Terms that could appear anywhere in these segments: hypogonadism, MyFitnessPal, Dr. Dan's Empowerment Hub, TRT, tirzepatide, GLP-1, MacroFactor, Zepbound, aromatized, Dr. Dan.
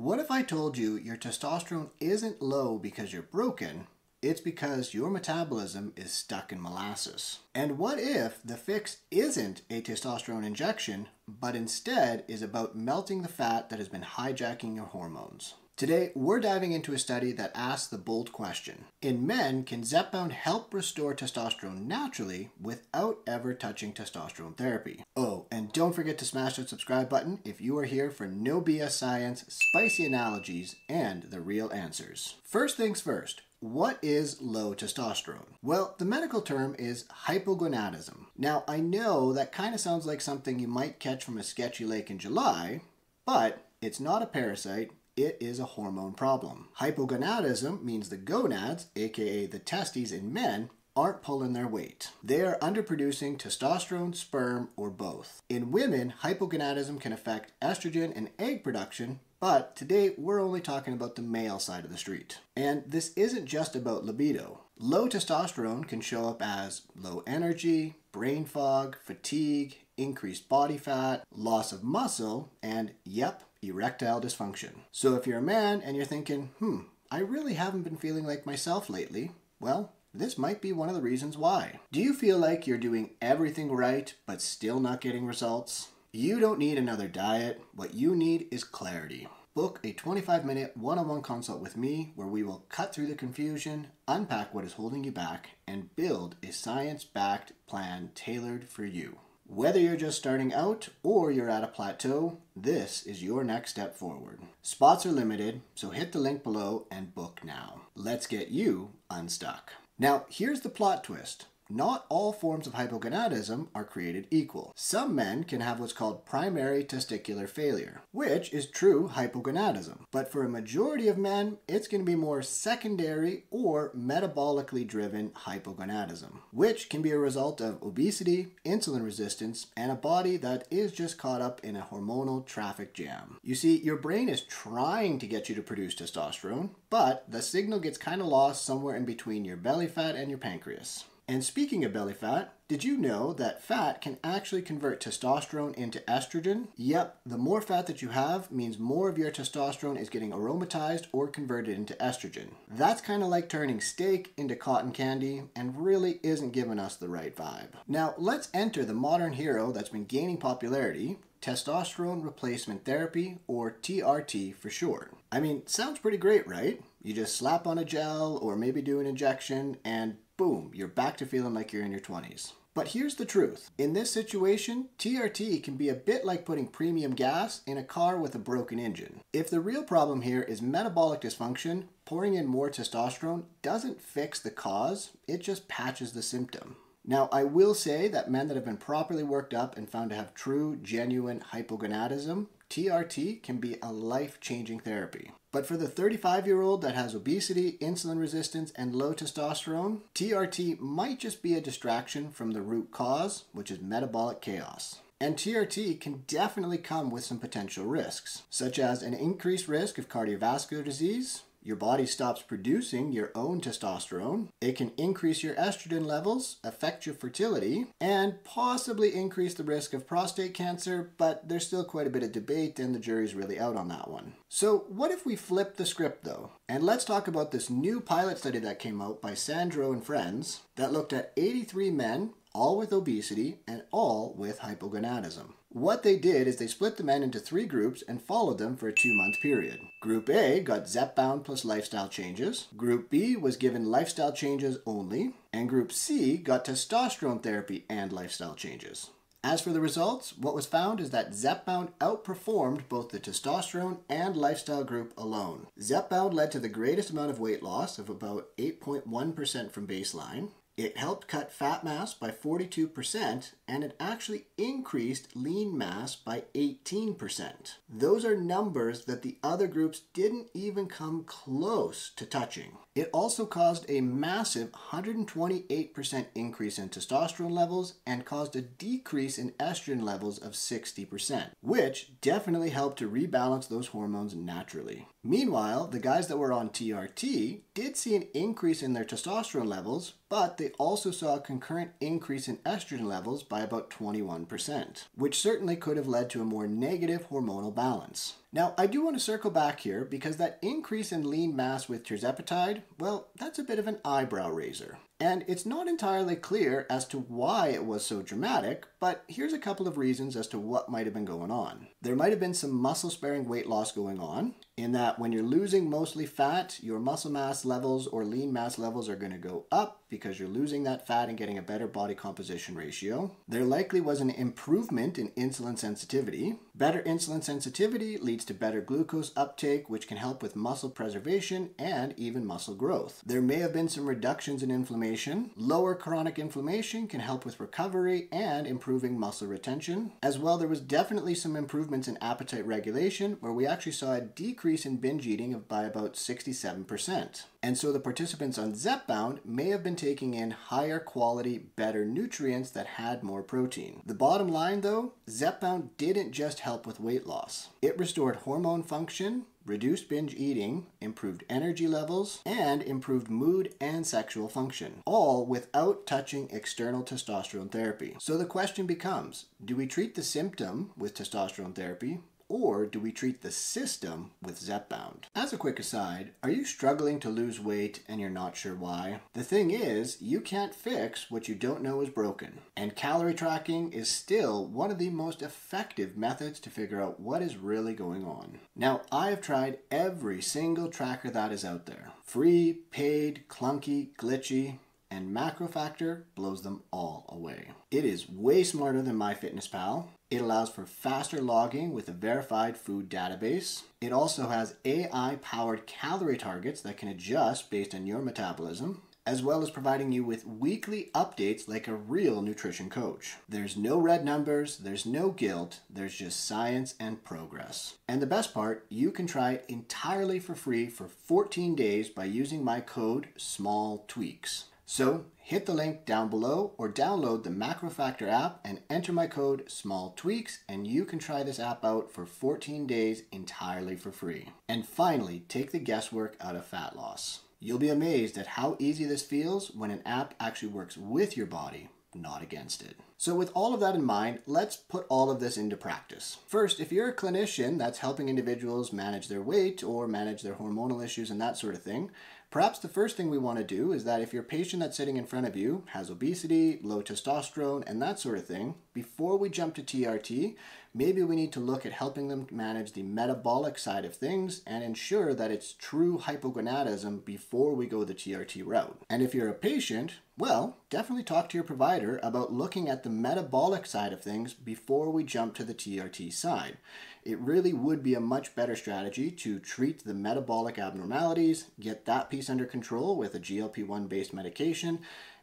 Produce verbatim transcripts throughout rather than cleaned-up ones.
What if I told you your testosterone isn't low because you're broken, it's because your metabolism is stuck in molasses? And what if the fix isn't a testosterone injection, but instead is about melting the fat that has been hijacking your hormones? Today, we're diving into a study that asks the bold question. In men, can Zepbound help restore testosterone naturally without ever touching testosterone therapy? Oh, and don't forget to smash that subscribe button if you are here for no B S science, spicy analogies, and the real answers. First things first. What is low testosterone? Well, the medical term is hypogonadism. Now, I know that kind of sounds like something you might catch from a sketchy lake in July, but it's not a parasite. It is a hormone problem. Hypogonadism means the gonads, aka the testes in men, aren't pulling their weight. They are underproducing testosterone, sperm, or both. In women, hypogonadism can affect estrogen and egg production, but today we're only talking about the male side of the street. And this isn't just about libido. Low testosterone can show up as low energy, brain fog, fatigue, increased body fat, loss of muscle, and yep, erectile dysfunction. So if you're a man and you're thinking, hmm, I really haven't been feeling like myself lately, well, this might be one of the reasons why. Do you feel like you're doing everything right, but still not getting results? You don't need another diet. What you need is clarity. Book a twenty-five minute one-on-one consult with me where we will cut through the confusion, unpack what is holding you back, and build a science-backed plan tailored for you. Whether you're just starting out or you're at a plateau, this is your next step forward. Spots are limited, so hit the link below and book now. Let's get you unstuck. Now, here's the plot twist. Not all forms of hypogonadism are created equal. Some men can have what's called primary testicular failure, which is true hypogonadism. But for a majority of men, it's going to be more secondary or metabolically driven hypogonadism, which can be a result of obesity, insulin resistance, and a body that is just caught up in a hormonal traffic jam. You see, your brain is trying to get you to produce testosterone, but the signal gets kind of lost somewhere in between your belly fat and your pancreas. And speaking of belly fat, did you know that fat can actually convert testosterone into estrogen? Yep, the more fat that you have means more of your testosterone is getting aromatized or converted into estrogen. That's kind of like turning steak into cotton candy and really isn't giving us the right vibe. Now let's enter the modern hero that's been gaining popularity, testosterone replacement therapy, or T R T for short. I mean, sounds pretty great, right? You just slap on a gel or maybe do an injection and boom, you're back to feeling like you're in your twenties. But here's the truth. In this situation, T R T can be a bit like putting premium gas in a car with a broken engine. If the real problem here is metabolic dysfunction, pouring in more testosterone doesn't fix the cause, it just patches the symptom. Now, I will say that men that have been properly worked up and found to have true, genuine hypogonadism, T R T can be a life-changing therapy. But for the thirty-five-year-old that has obesity, insulin resistance, and low testosterone, T R T might just be a distraction from the root cause, which is metabolic chaos. And T R T can definitely come with some potential risks, such as an increased risk of cardiovascular disease. Your body stops producing your own testosterone. It can increase your estrogen levels, affect your fertility, and possibly increase the risk of prostate cancer, but there's still quite a bit of debate and the jury's really out on that one. So what if we flip the script though? And let's talk about this new pilot study that came out by Sandro and friends that looked at eighty-three men, all with obesity and all with hypogonadism. What they did is they split the men into three groups and followed them for a two-month period. Group A got Zepbound plus lifestyle changes, Group B was given lifestyle changes only, and Group C got testosterone therapy and lifestyle changes. As for the results, what was found is that Zepbound outperformed both the testosterone and lifestyle group alone. Zepbound led to the greatest amount of weight loss of about eight point one percent from baseline. It helped cut fat mass by forty-two percent, and it actually increased lean mass by eighteen percent. Those are numbers that the other groups didn't even come close to touching. It also caused a massive one hundred twenty-eight percent increase in testosterone levels and caused a decrease in estrogen levels of sixty percent, which definitely helped to rebalance those hormones naturally. Meanwhile, the guys that were on T R T did see an increase in their testosterone levels, but they also saw a concurrent increase in estrogen levels by about twenty-one percent, which certainly could have led to a more negative hormonal balance. Now, I do want to circle back here because that increase in lean mass with tirzepatide, well, that's a bit of an eyebrow raiser. And it's not entirely clear as to why it was so dramatic, but here's a couple of reasons as to what might have been going on. There might have been some muscle-sparing weight loss going on, in that when you're losing mostly fat, your muscle mass levels or lean mass levels are going to go up because you're losing that fat and getting a better body composition ratio. There likely was an improvement in insulin sensitivity. Better insulin sensitivity leads to better glucose uptake, which can help with muscle preservation and even muscle growth. There may have been some reductions in inflammation. Lower chronic inflammation can help with recovery and improving muscle retention. As well, there was definitely some improvements in appetite regulation, where we actually saw a decrease in binge eating of by about sixty-seven percent. And so the participants on Zepbound may have been taking in higher quality, better nutrients that had more protein. The bottom line though, Zepbound didn't just help with weight loss. It restored hormone function, reduced binge eating, improved energy levels, and improved mood and sexual function, all without touching external testosterone therapy. So the question becomes, do we treat the symptom with testosterone therapy, or do we treat the system with Zepbound? As a quick aside, are you struggling to lose weight and you're not sure why? The thing is, you can't fix what you don't know is broken. And calorie tracking is still one of the most effective methods to figure out what is really going on. Now, I have tried every single tracker that is out there. Free, paid, clunky, glitchy, and MacroFactor blows them all away. It is way smarter than MyFitnessPal. It allows for faster logging with a verified food database. It also has A I-powered calorie targets that can adjust based on your metabolism, as well as providing you with weekly updates like a real nutrition coach. There's no red numbers, there's no guilt, there's just science and progress. And the best part, you can try it entirely for free for fourteen days by using my code SMALLTWEAKS. So hit the link down below or download the MacroFactor app and enter my code SMALLTWEAKS and you can try this app out for fourteen days entirely for free. And finally, take the guesswork out of fat loss. You'll be amazed at how easy this feels when an app actually works with your body, not against it. So with all of that in mind, let's put all of this into practice. First, if you're a clinician that's helping individuals manage their weight or manage their hormonal issues and that sort of thing, perhaps the first thing we want to do is that if your patient that's sitting in front of you has obesity, low testosterone, and that sort of thing, before we jump to T R T, maybe we need to look at helping them manage the metabolic side of things and ensure that it's true hypogonadism before we go the T R T route. And if you're a patient, well, definitely talk to your provider about looking at the The metabolic side of things before we jump to the T R T side. It really would be a much better strategy to treat the metabolic abnormalities, get that piece under control with a G L P one based medication,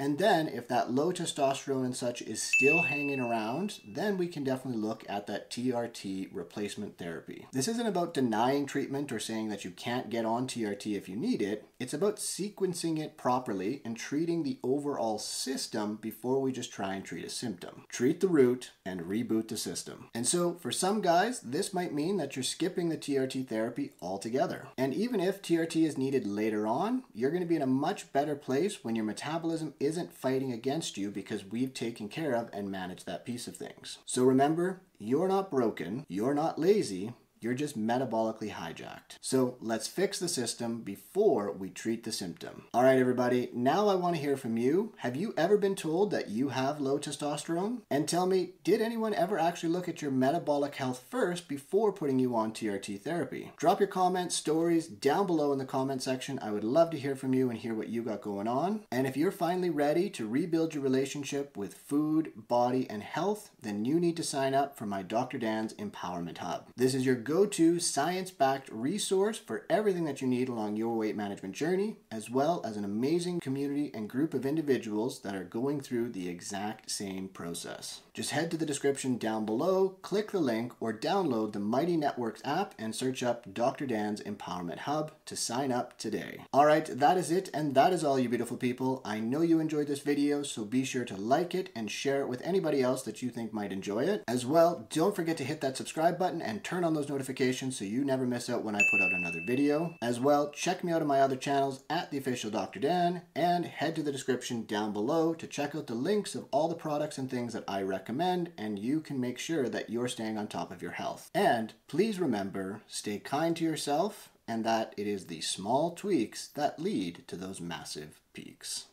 and then if that low testosterone and such is still hanging around, then we can definitely look at that T R T replacement therapy. This isn't about denying treatment or saying that you can't get on T R T if you need it. It's about sequencing it properly and treating the overall system before we just try and treat a symptom. Treat the root and reboot the system. And so for some guys, this might mean that you're skipping the T R T therapy altogether. And even if T R T is needed later on, you're going to be in a much better place when your metabolism is isn't fighting against you because we've taken care of and managed that piece of things. So remember, you're not broken, you're not lazy, you're just metabolically hijacked. So let's fix the system before we treat the symptom. All right, everybody, now I want to hear from you. Have you ever been told that you have low testosterone? And tell me, did anyone ever actually look at your metabolic health first before putting you on T R T therapy? Drop your comments, stories down below in the comment section. I would love to hear from you and hear what you got going on. And if you're finally ready to rebuild your relationship with food, body, and health, then you need to sign up for my Doctor Dan's Empowerment Hub. This is your go-to science-backed resource for everything that you need along your weight management journey, as well as an amazing community and group of individuals that are going through the exact same process. Just head to the description down below, click the link, or download the Mighty Networks app and search up Doctor Dan's Empowerment Hub to sign up today. All right, that is it, and that is all, you beautiful people. I know you enjoyed this video, so be sure to like it and share it with anybody else that you think might enjoy it. As well, don't forget to hit that subscribe button and turn on those notifications notifications so you never miss out when I put out another video. As well, check me out on my other channels at The Official Doctor Dan, and head to the description down below to check out the links of all the products and things that I recommend. recommend, and you can make sure that you're staying on top of your health. And please remember, stay kind to yourself, and that it is the small tweaks that lead to those massive peaks.